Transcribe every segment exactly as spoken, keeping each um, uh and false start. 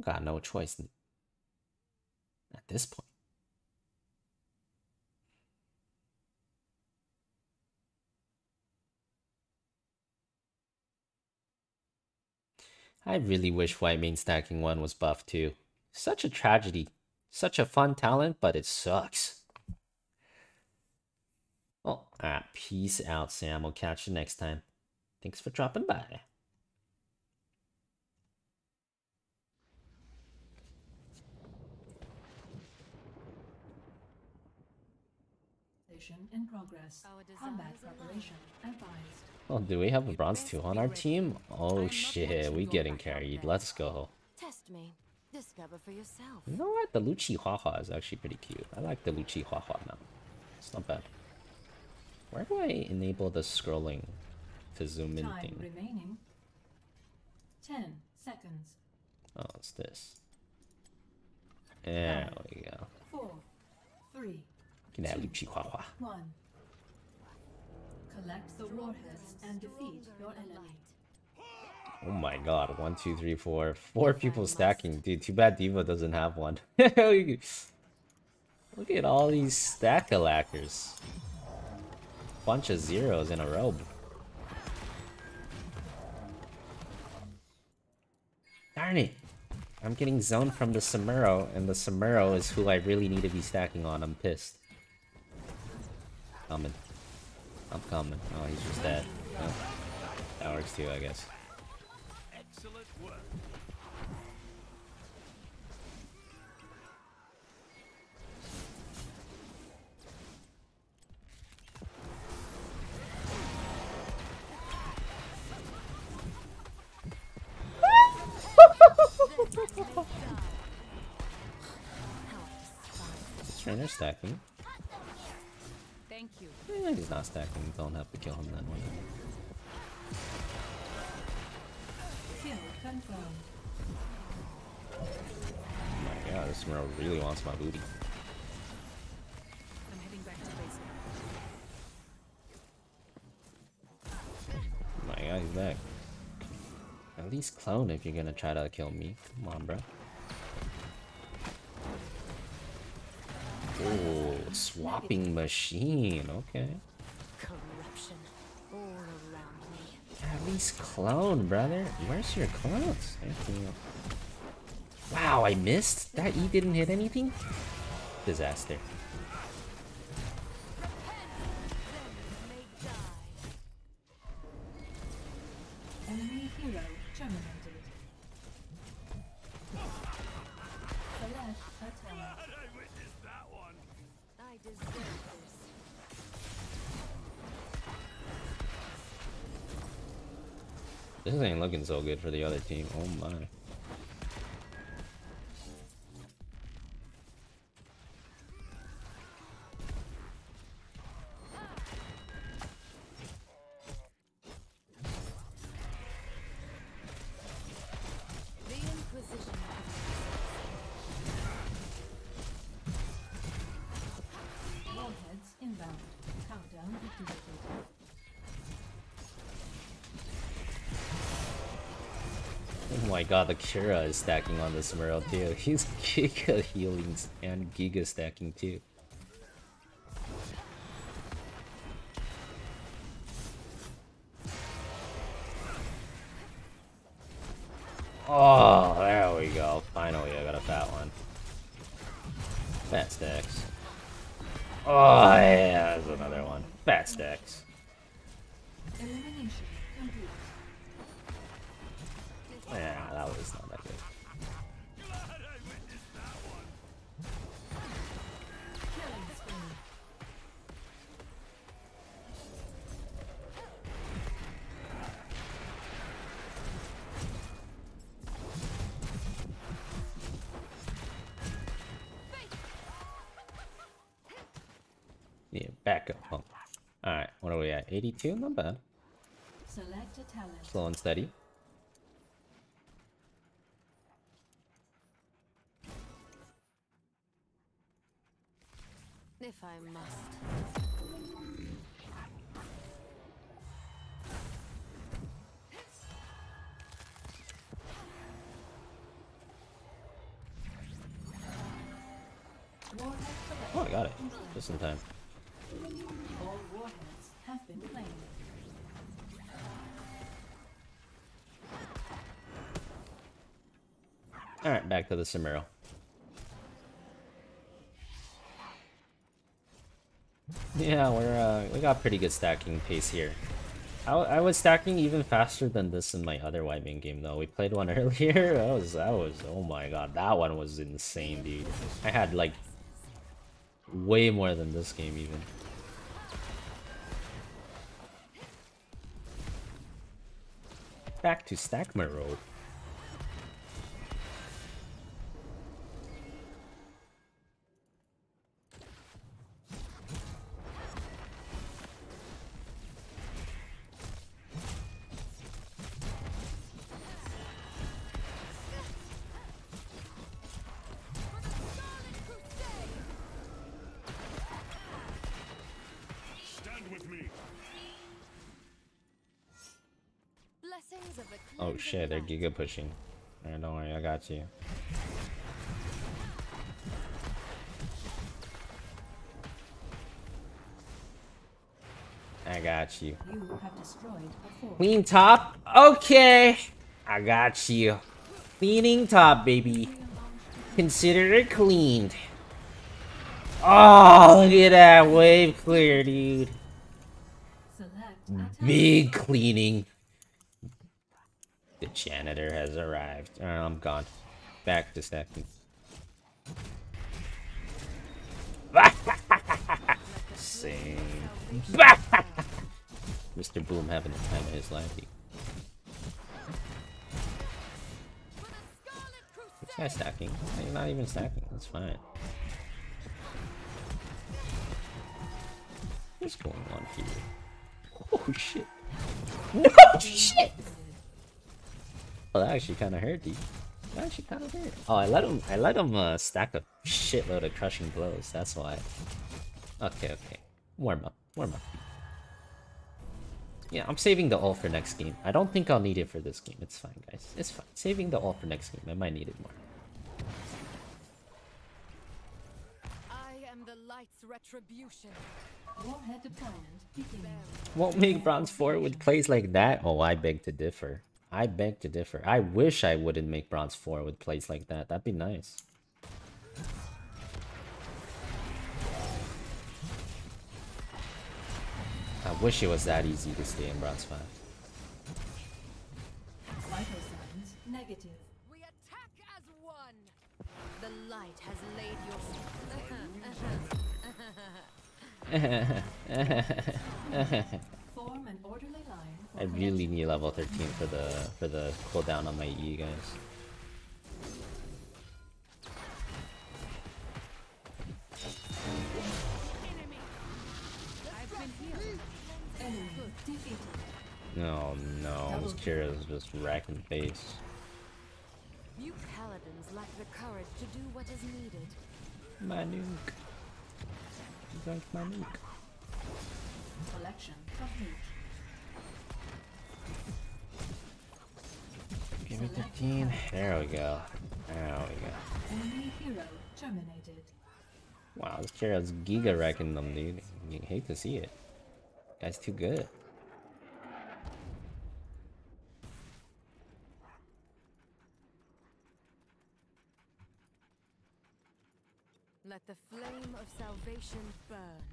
got no choice at this point. I really wish Whitemane stacking one was buffed too. Such a tragedy. Such a fun talent, but it sucks. Oh, ah, peace out, Sam. We'll catch you next time. Thanks for dropping by. In progress. Combat preparation advised. Oh, do we have a bronze two on our team? Oh shit, we getting carried. Let's go. Test me. Discover for yourself. You know what? The Luchi Huahua is actually pretty cute. I like the Luchi Huahua now. It's not bad. Where do I enable the scrolling to zoom in thing? Time remaining. Ten seconds. Oh, it's this. There we go. Four, three. Can have Luchi Huahua. One. Collect the warheads and defeat your enemy. Oh my god, one, two, three, four. Four people stacking. Dude, too bad D.Va doesn't have one. Look at all these stack-a-lackers. Bunch of zeros in a row. Darn it! I'm getting zoned from the Samuro, and the Samuro is who I really need to be stacking on. I'm pissed. Coming. I'm coming. Oh, he's just dead. Oh. That works too, I guess. Excellent work. Raynor stacking. Thank you. Eh, he's not stacking. Don't have to kill him that way. Kill confirmed. Oh my god, this Merle really wants my booty. I'm heading back to base. Oh my god, he's back. At least clone if you're gonna try to kill me. Come on, bro. Oh, swapping machine. Okay. Corruption all around me. At least clone, brother. Where's your clones? Thank you. Wow, I missed. That E didn't hit anything. Disaster. Enemy hero terminated. This ain't looking so good for the other team. Oh my. God, the Kira is stacking on this Merle too. He's giga healing and giga stacking too. Oh, there we go. Finally, I got a fat one. Fat stacks. Oh yeah, there's another one. Fat stacks. Yeah, that was not that good. Yeah, back up. Oh. All right, what are we at? eighty-two? Not bad. Select a talent. Slow and steady. If I must. Oh, I got it. Just in time. All warheads have been claimed. Alright, back to the Samuro. Yeah, we're uh, we got pretty good stacking pace here. I, I was stacking even faster than this in my other Whitemane game though. We played one earlier. That was that was oh my god, that one was insane, dude. I had like way more than this game even. Back to stack my road. Oh shit, they're giga pushing. Right, don't worry, I got you. I got you. You have destroyed before. Clean top? Okay! I got you. Cleaning top, baby. Consider it cleaned. Oh, look at that wave clear, dude. Big cleaning. The janitor has arrived. Oh, I'm gone. Back to stacking. Same. Mister Boom having the time of his life. This guy's stacking. You're not even stacking. That's fine. What's going on here? Oh shit. No shit! Well, that actually kind of hurt, dude. That actually kind of hurt. Oh, I let him. I let him uh, stack a shitload of crushing blows. That's why. Okay, okay. Warm up. Warm up. Yeah, I'm saving the ult for next game. I don't think I'll need it for this game. It's fine, guys. It's fine. Saving the ult for next game. I might need it more. I am the light's retribution. Won't make bronze four with plays like that. Oh, I beg to differ. I beg to differ. I wish I wouldn't make bronze four with plays like that. That'd be nice. I wish it was that easy to stay in bronze five. Vital signs negative. We attack as one. The light has laid your form an orderly line. I really need level thirteen for the for the cooldown on my E, guys. No, no, this Kira is just racking face. You paladins lack the courage to do what is needed. My nuke. Drink my nuke. Collection complete. Give me fifteen. There we go. There we go. Enemy hero terminated. Wow, this Kira's giga wrecking them, dude. You hate to see it. Guy's too good. Let the flame of salvation burn.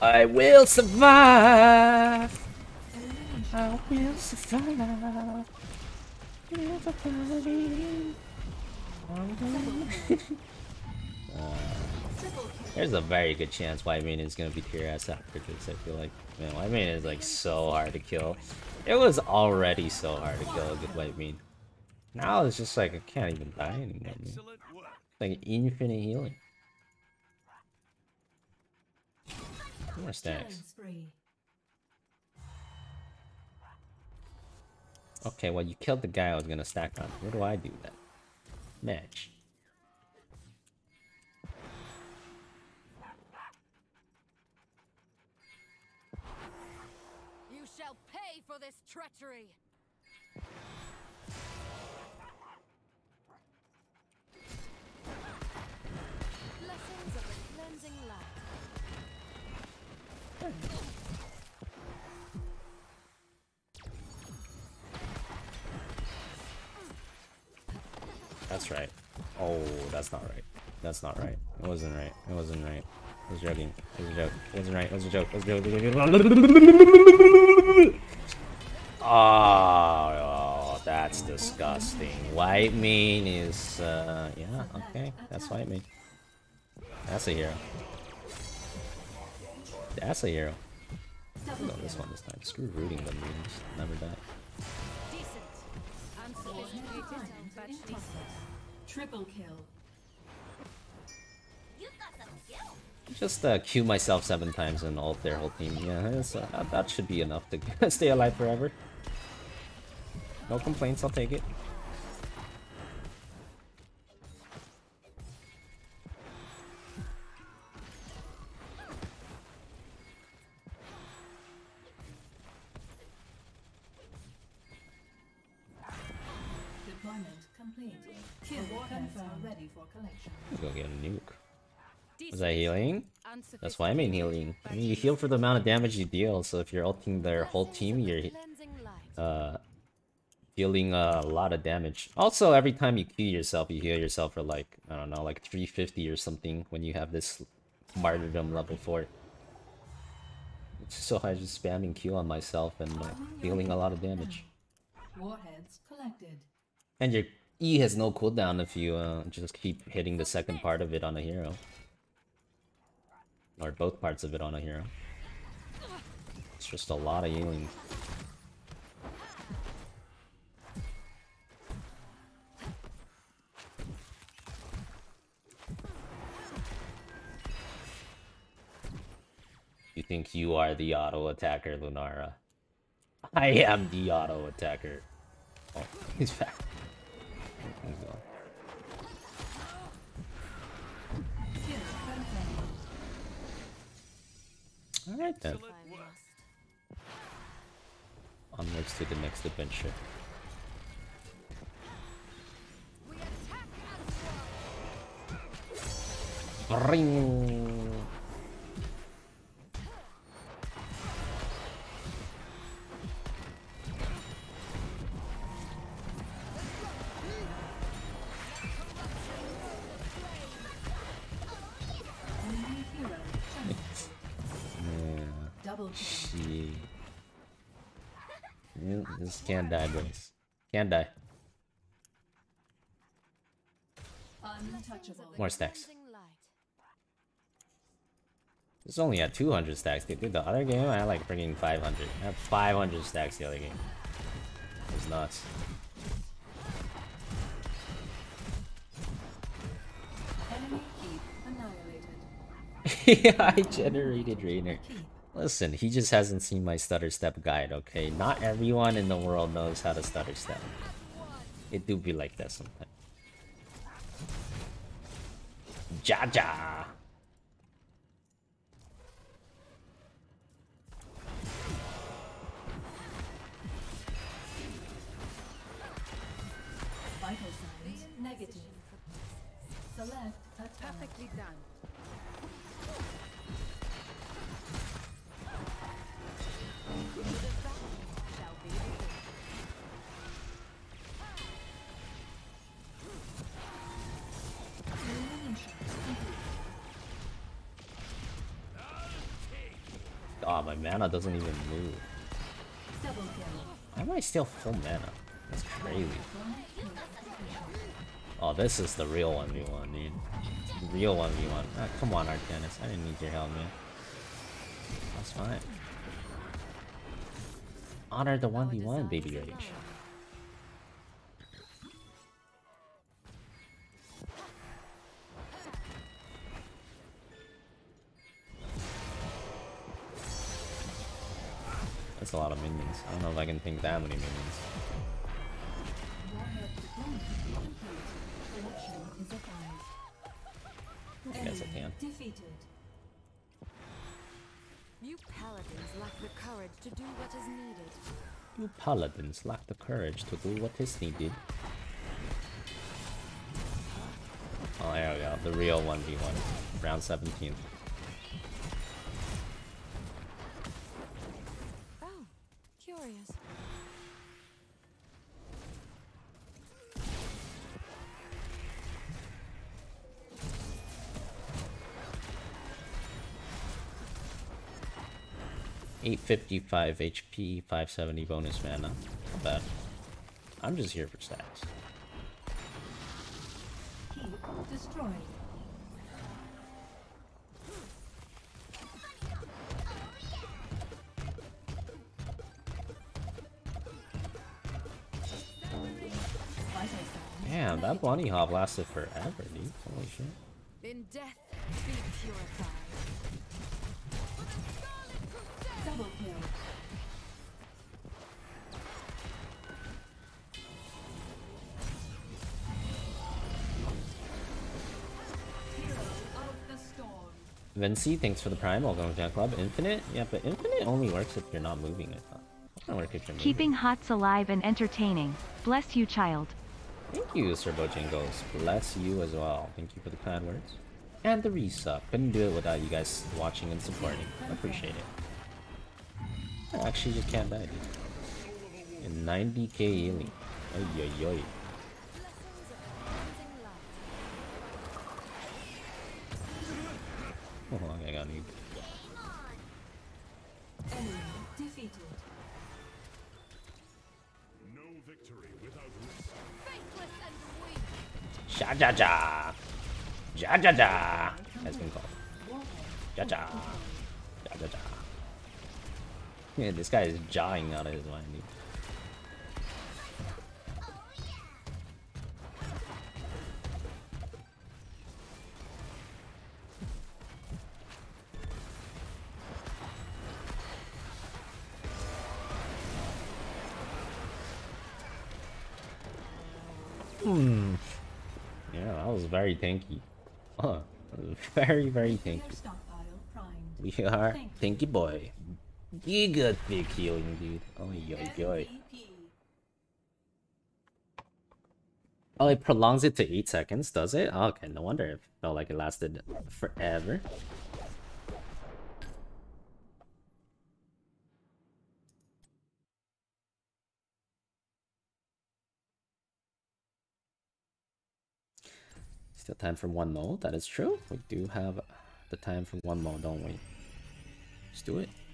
I will survive. I will survive. Never uh, there's a very good chance Whitemane is gonna be Kira as that purchase. I feel like, man, Whitemane is like so hard to kill. It was already so hard to kill a good Whitemane. Now it's just like I can't even die anymore. It's like infinite healing. More stacks. Okay, well, you killed the guy I was gonna stack on. What do I do then? Match. You shall pay for this treachery. Blessings of a cleansing light. That's right. Oh, that's not right. That's not right. It wasn't right. It wasn't right. I was joking. It was a joke. It wasn't right. It was a joke. It was a joke. It was a joke. Oh, that's disgusting. Whitemane is, uh, yeah, okay. That's Whitemane. That's a hero. That's a hero. Hold on this one this time. Screw rooting them. Never die. Triple kill. Just uh, Q myself seven times and ult their whole team. Yeah, uh, that should be enough to stay alive forever. No complaints, I'll take it. Go get a nuke. Was I healing? That's why I mean healing. I mean, you heal for the amount of damage you deal, so if you're ulting their whole team, you're uh, dealing a lot of damage. Also, every time you Q yourself, you heal yourself for like, I don't know, like three fifty or something when you have this martyrdom level four. So I was just spamming Q on myself and uh, dealing a lot of damage. Warheads collected. And you're E has no cooldown if you uh, just keep hitting the second part of it on a hero. Or both parts of it on a hero. It's just a lot of healing. You think you are the auto-attacker, Lunara? I am the auto-attacker. Oh, he's back. Alright then. Onwards to the next adventure. Ring. She... This can die, boys. Can die. More stacks. This only had two hundred stacks, dude. The other game, I had like freaking five hundred. I had five hundred stacks the other game. It was nuts. Enemy keep annihilated. Yeah, I generated Raynor. Listen, he just hasn't seen my stutter step guide, okay? Not everyone in the world knows how to stutter step. It do be like that sometimes. Jaja! Vital signs negative. Select attack. Perfectly done. Oh, my mana doesn't even move. Why am I still full mana? That's crazy. Oh, this is the real one v one, dude. The real one v one. Ah, come on, Arcanus. I didn't need your help, man. That's fine. Honor the one v one, baby rage. That's a lot of minions. I don't know if I can think that many minions. I guess I can. Defeated. You paladins lack the courage to do what is needed. You paladins lack the courage to do what is needed. Oh, there we go. The real one v one. round seventeen. Oh, curious. eight fifty-five H P, five seventy bonus mana. Not bad. I'm just here for stats. Destroyed. Damn, that bunny hop lasted forever, dude. Holy shit. In death, be purified. Double kill. Vinci, thanks for the prime. I'll go down club. Infinite? Yeah, but infinite only works if you're not moving it. It's not work if you're moving. Keeping HOTS alive and entertaining. Bless you, child. Thank you, Serbo Jingles. Bless you as well. Thank you for the kind words. And the resub. Couldn't do it without you guys watching and supporting. I appreciate it. I actually just can't die, dude. And ninety K healing. Oy, oy, oy. Oh, I got you. Enemy defeated. No victory without risk. Faithless and weak. Sha ja ja. Ja ja ja. Has been called. Ja ja. Ja ja ja. Yeah, this guy is jawing out of his mind. Dude. Hmm. Yeah, that was very tanky. Oh, very, very tanky. We are tanky boy. Giga thick healing, dude. Oh, yo, yo. Oh, it prolongs it to eight seconds, does it? Oh, okay, no wonder it felt like it lasted forever. The time for one mode, that is true. We do have the time for one mode, don't we? Let's do it.